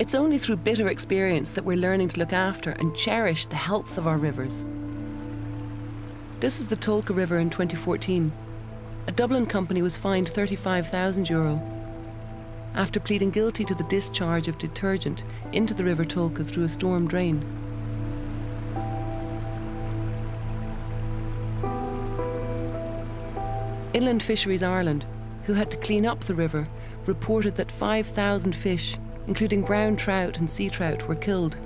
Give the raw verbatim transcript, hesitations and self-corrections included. It's only through bitter experience that we're learning to look after and cherish the health of our rivers. This is the Tolka River in twenty fourteen. A Dublin company was fined thirty-five thousand euro after pleading guilty to the discharge of detergent into the River Tolka through a storm drain. Inland Fisheries Ireland, who had to clean up the river, reported that five thousand fish, including brown trout and sea trout, were killed.